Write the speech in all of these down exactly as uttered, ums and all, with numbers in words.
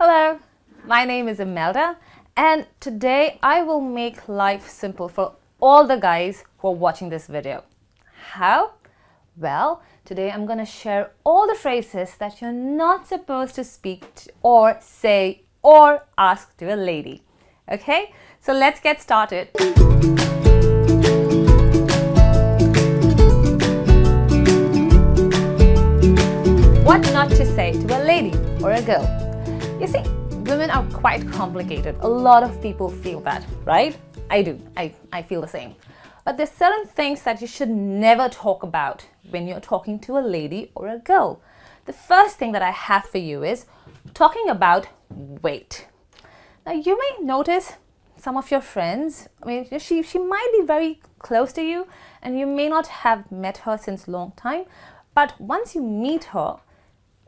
Hello, my name is Imelda, and today I will make life simple for all the guys who are watching this video. How? Well, today I'm gonna share all the phrases that you're not supposed to speak or say or ask to a lady. Okay, so let's get started. What not to say to a lady or a girl. You see, women are quite complicated. A lot of people feel that, right? I do. I, I feel the same. But there's certain things that you should never talk about when you're talking to a lady or a girl. The first thing that I have for you is talking about weight. Now, you may notice some of your friends, I mean, she, she might be very close to you and you may not have met her since a long time. But once you meet her,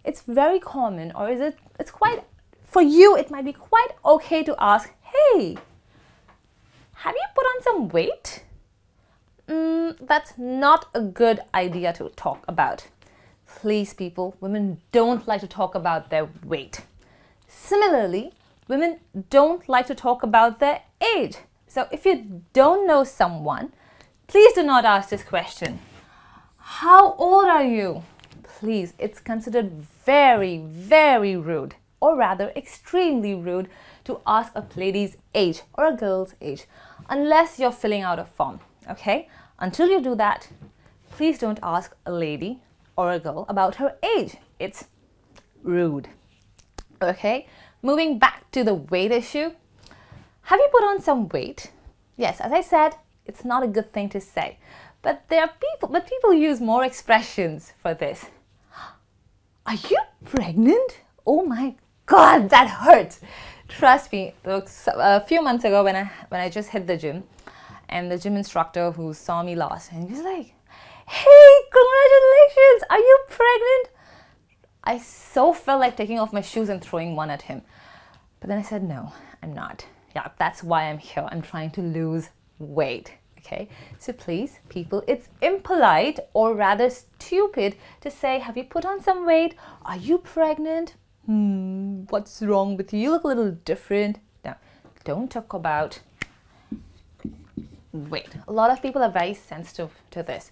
it's very common, or is it, it's quite For you, it might be quite okay to ask, hey, have you put on some weight? Mm, that's not a good idea to talk about. Please, people, women don't like to talk about their weight. Similarly, women don't like to talk about their age. So if you don't know someone, please do not ask this question. How old are you? Please, it's considered very, very rude. Or rather extremely rude to ask a lady's age or a girl's age, unless you're filling out a form, okay? Until you do that, please don't ask a lady or a girl about her age. It's rude, okay? Moving back to the weight issue. Have you put on some weight? Yes, as I said, it's not a good thing to say, but there are people, but people use more expressions for this. Are you pregnant? Oh my God, that hurts. Trust me, a few months ago when I, when I just hit the gym, and the gym instructor who saw me last, and he was like, hey, congratulations, are you pregnant? I so felt like taking off my shoes and throwing one at him. But then I said, no, I'm not. Yeah, that's why I'm here. I'm trying to lose weight, okay? So please, people, it's impolite or rather stupid to say, have you put on some weight? Are you pregnant? Hmm, what's wrong with you? You look a little different. Now, don't talk about weight. A lot of people are very sensitive to this.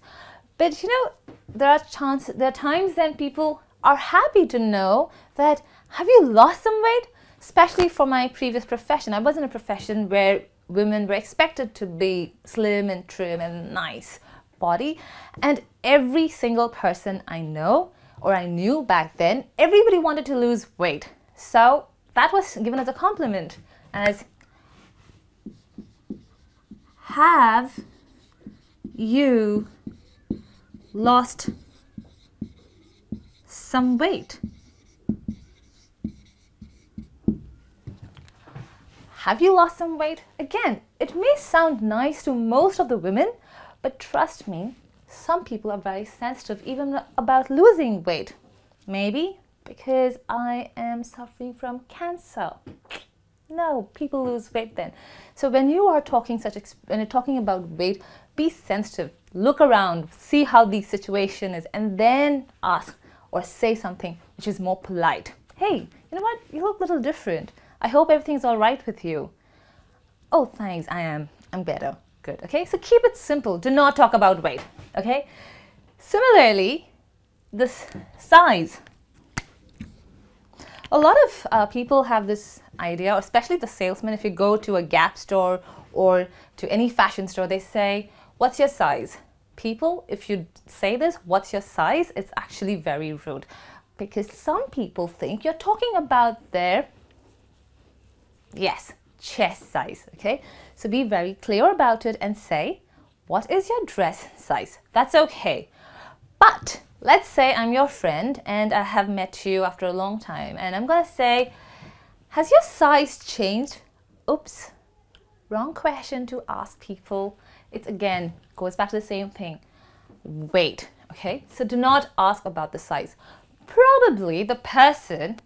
But you know, there are chance, there are times when people are happy to know that, have you lost some weight? Especially for my previous profession. I was in a profession where women were expected to be slim and trim and nice body. And every single person I know or I knew back then, everybody wanted to lose weight. So that was given as a compliment, as have you lost some weight? Have you lost some weight? Again, it may sound nice to most of the women, but trust me, some people are very sensitive even about losing weight. Maybe because I am suffering from cancer. No, people lose weight then. So when you are talking such when you're talking about weight, be sensitive. Look around, see how the situation is, and then ask or say something which is more polite. Hey, you know what? You look a little different. I hope everything's all right with you. Oh, thanks. I am. I'm better. Good. Okay, so keep it simple. Do not talk about weight. Okay. Similarly, this size. A lot of uh, people have this idea, especially the salesmen. If you go to a Gap store or to any fashion store, they say, "What's your size?" People, if you say this, "What's your size?" it's actually very rude, because some people think you're talking about their yes. chest size, okay? So be very clear about it and say, what is your dress size? That's okay. But let's say I'm your friend and I have met you after a long time, and I'm gonna say, has your size changed? Oops, wrong question to ask people. It's again, goes back to the same thing. Weight, okay? So do not ask about the size. Probably the person,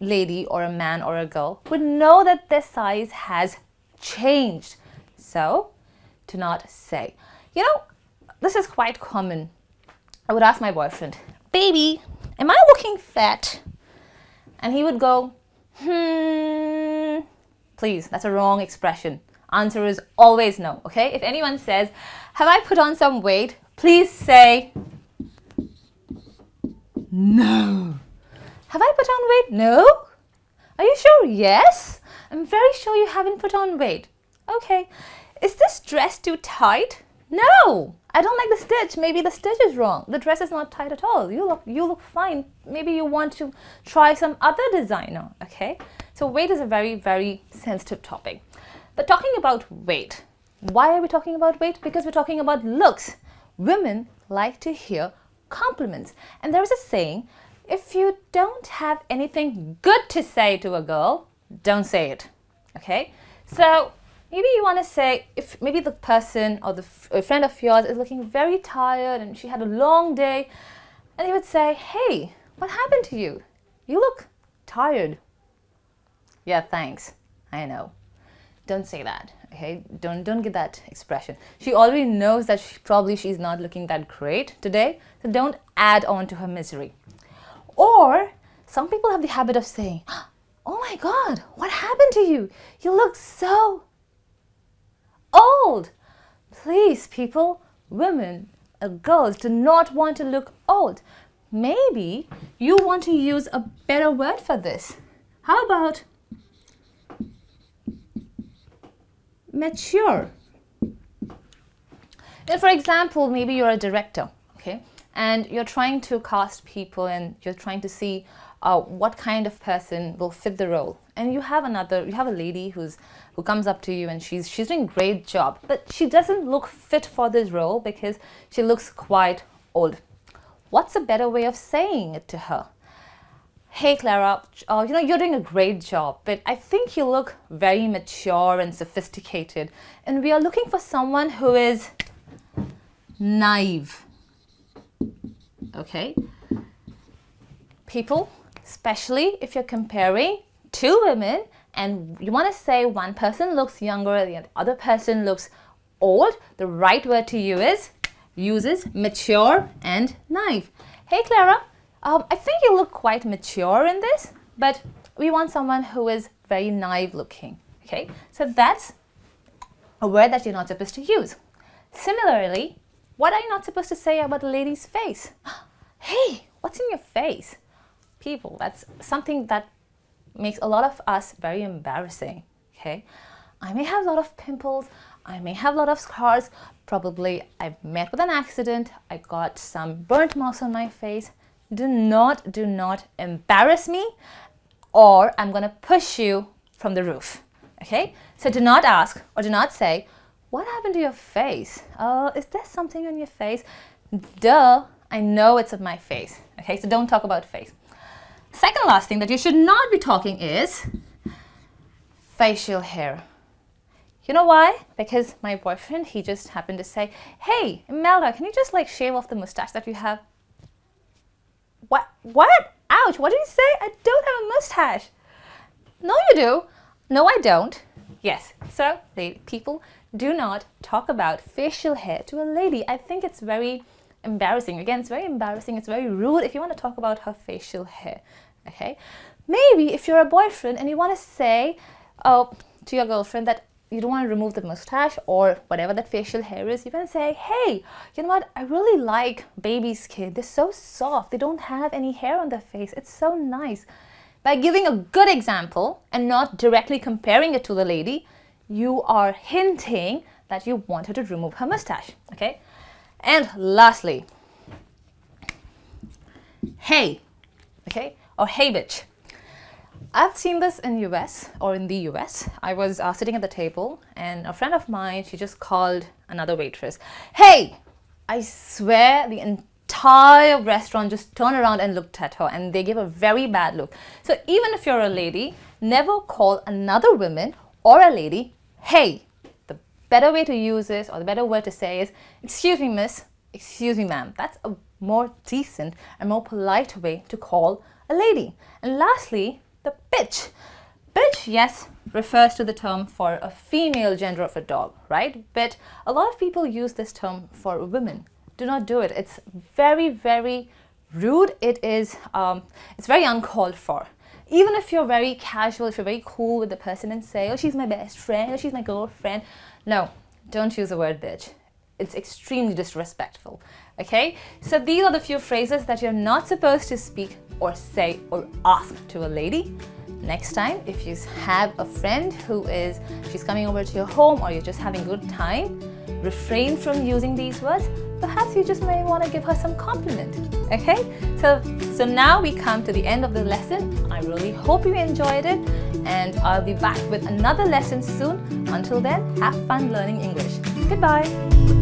lady or a man or a girl, would know that their size has changed. So do not say. You know, this is quite common. I would ask my boyfriend, baby, am I looking fat? And he would go, hmm, please, that's a wrong expression. Answer is always no, okay? If anyone says, have I put on some weight? Please say, no. Have I put on weight? No. Are you sure? Yes. I'm very sure you haven't put on weight. Okay. Is this dress too tight? No. I don't like the stitch. Maybe the stitch is wrong. The dress is not tight at all. You look, you look fine. Maybe you want to try some other designer, okay? So weight is a very, very sensitive topic. But talking about weight, why are we talking about weight? Because we're talking about looks. Women like to hear compliments. And there is a saying, if you don't have anything good to say to a girl, don't say it, okay? So maybe you want to say, if maybe the person or the a friend of yours is looking very tired and she had a long day, and you would say, hey, what happened to you? You look tired. Yeah, thanks, I know. Don't say that, okay? Don't don't give that expression. She already knows that she, probably she's not looking that great today, so don't add on to her misery. Or some people have the habit of saying, oh my God, what happened to you? You look so old. Please, people, women, uh, girls do not want to look old. Maybe you want to use a better word for this. How about mature? Now, for example, maybe you're a director, okay, and you're trying to cast people and you're trying to see uh, what kind of person will fit the role. And you have another, you have a lady who's who comes up to you and she's she's doing a great job, but she doesn't look fit for this role because she looks quite old. What's a better way of saying it to her? Hey Clara, uh, you know, you're doing a great job, but I think you look very mature and sophisticated, and we are looking for someone who is naive. Okay? People, especially if you're comparing two women and you want to say one person looks younger and the other person looks old, the right word to you is, uses mature and naive. Hey Clara, Um, I think you look quite mature in this, but we want someone who is very naive looking, okay? So that's a word that you're not supposed to use. Similarly, what are you not supposed to say about a lady's face? Hey, what's in your face? People, that's something that makes a lot of us very embarrassing, okay? I may have a lot of pimples, I may have a lot of scars, probably I've met with an accident, I got some burnt marks on my face. Do not, do not embarrass me, or I'm going to push you from the roof, okay? So do not ask or do not say, what happened to your face? Oh, is there something on your face? Duh, I know it's on my face, okay? So don't talk about face. Second last thing that you should not be talking is facial hair. You know why? Because my boyfriend, he just happened to say, hey, Imelda, can you just like shave off the mustache that you have? What? What? Ouch, what did you say? I don't have a mustache. No, you do. No, I don't. Yes, so the people, do not talk about facial hair to a lady. I think it's very embarrassing. Again, it's very embarrassing. It's very rude if you want to talk about her facial hair, okay? Maybe if you're a boyfriend and you want to say oh, to your girlfriend that you don't want to remove the mustache or whatever that facial hair is, you can say, hey, you know what, I really like baby skin. They're so soft. They don't have any hair on their face. It's so nice. By giving a good example and not directly comparing it to the lady, you are hinting that you want her to remove her mustache, okay? And lastly, hey, okay, or hey bitch. I've seen this in U S or in the U S. I was uh, sitting at the table and a friend of mine, she just called another waitress. Hey, I swear the entire restaurant just turned around and looked at her and they gave a very bad look. So even if you're a lady, never call another woman or a lady, hey. The better way to use this or the better word to say is, excuse me, miss, excuse me, ma'am. That's a more decent and more polite way to call a lady. And lastly, the bitch. Bitch, yes, refers to the term for a female gender of a dog, right? But a lot of people use this term for women. Do not do it. It's very, very rude. It is, um, it's very uncalled for. Even if you're very casual, if you're very cool with the person and say, oh, she's my best friend, oh, she's my girlfriend. No, don't use the word bitch. It's extremely disrespectful, okay? So these are the few phrases that you're not supposed to speak or say or ask to a lady. Next time, if you have a friend who is, she's coming over to your home or you're just having a good time, refrain from using these words. Perhaps you just may want to give her some compliment, okay? So, so now we come to the end of the lesson. I really hope you enjoyed it, and I'll be back with another lesson soon. Until then, have fun learning English. Goodbye.